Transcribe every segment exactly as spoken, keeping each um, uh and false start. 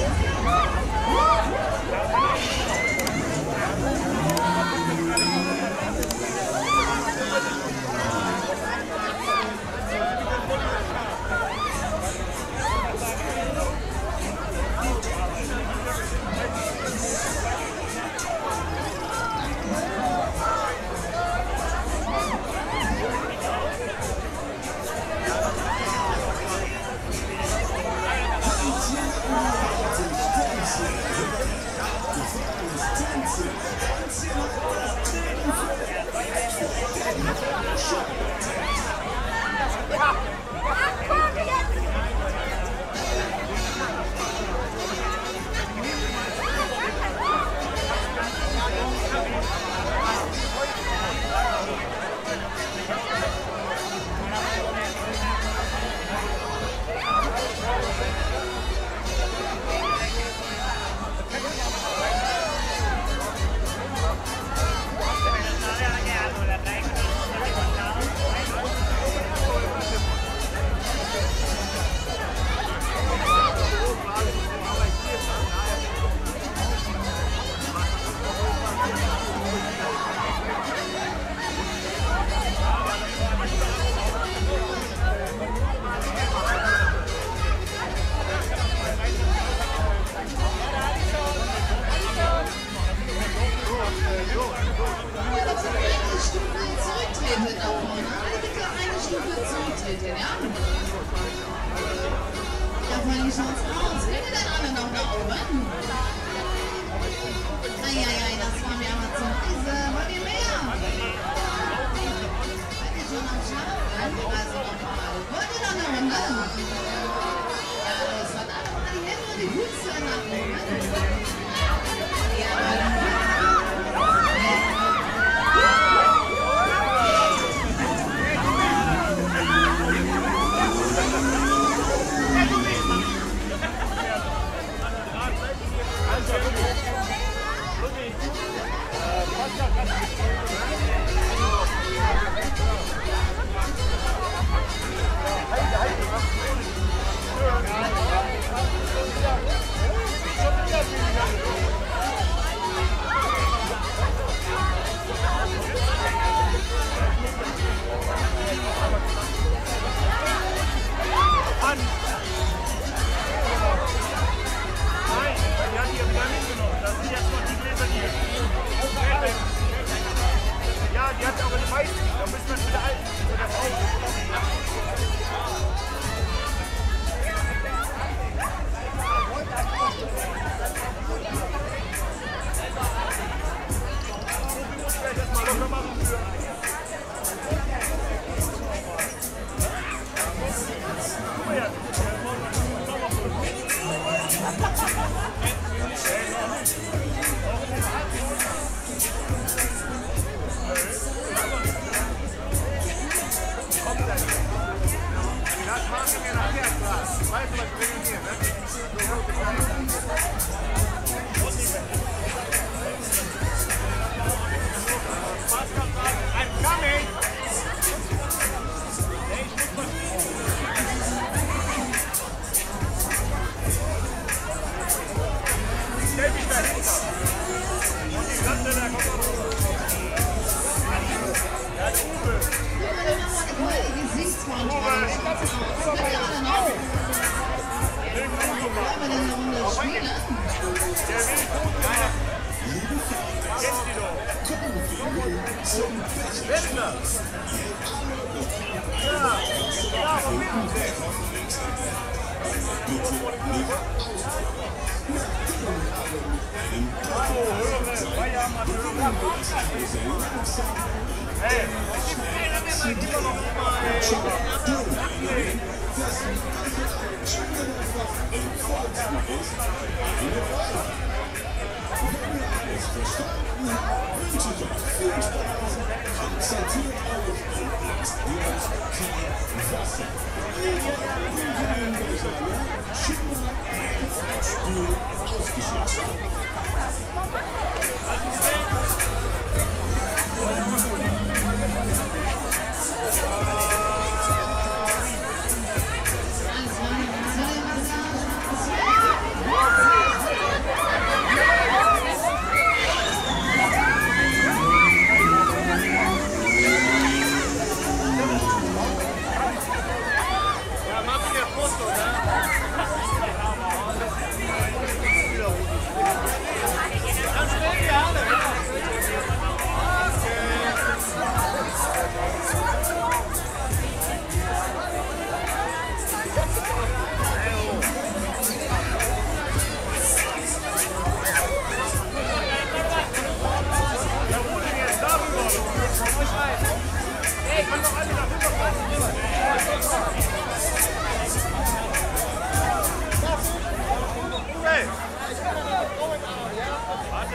Alles klar,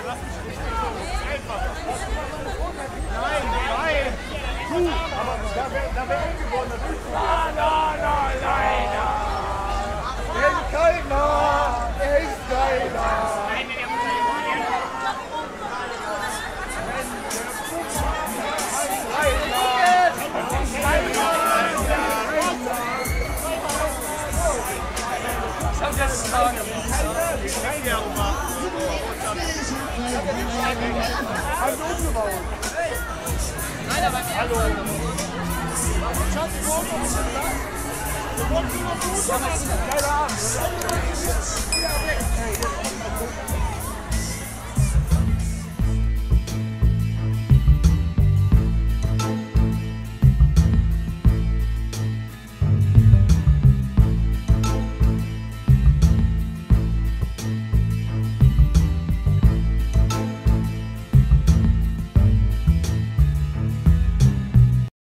lass mich nicht. Das ist einfacher. Nein, nein. Du, aber da wäre da wär umgewonnen. Na, na, na, leider. Der ist keiner. Der ist keiner. Hallo. Keine Ahnung.